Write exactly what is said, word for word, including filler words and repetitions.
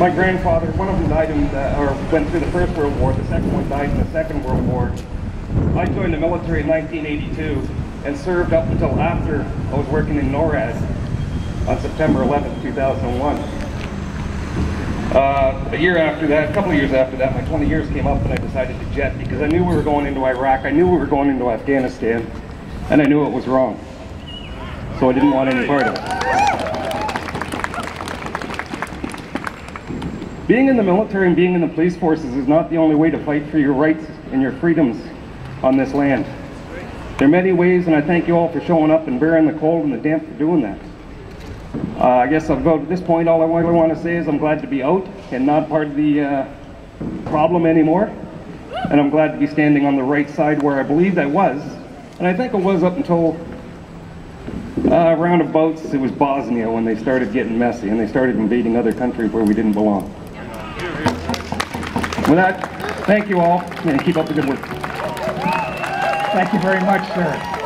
my grandfather, one of them died in the, or went through the First World War, the second one died in the Second World War. I joined the military in nineteen eighty-two and served up until after I was working in NORAD on September eleventh two thousand one. Uh, a year after that, a couple of years after that, my twenty years came up and I decided to jet because I knew we were going into Iraq, I knew we were going into Afghanistan, and I knew it was wrong. So I didn't want any part of it. Being in the military and being in the police forces is not the only way to fight for your rights and your freedoms on this land. There are many ways, and I thank you all for showing up and bearing the cold and the damp for doing that. Uh, I guess I'll go to this point. All I really want to say is I'm glad to be out and not part of the uh, problem anymore. And I'm glad to be standing on the right side where I believed I was. And I think I was up until uh, roundabouts, it was Bosnia when they started getting messy and they started invading other countries where we didn't belong. With that, thank you all, and keep up the good work. Thank you very much, sir.